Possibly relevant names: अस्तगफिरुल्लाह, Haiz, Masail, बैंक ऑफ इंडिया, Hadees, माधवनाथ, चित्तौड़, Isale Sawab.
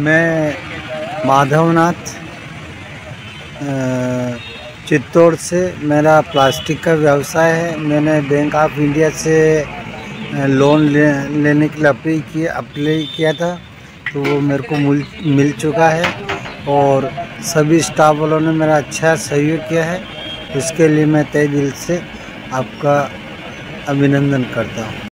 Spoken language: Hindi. मैं माधवनाथ चित्तौड़ से, मेरा प्लास्टिक का व्यवसाय है। मैंने बैंक ऑफ इंडिया से लोन लेने के लिए अप्लाई किया था, तो वो मेरे को मिल चुका है और सभी स्टाफ वालों ने मेरा अच्छा सहयोग किया है। इसके लिए मैं तहे दिल से आपका अभिनंदन करता हूँ।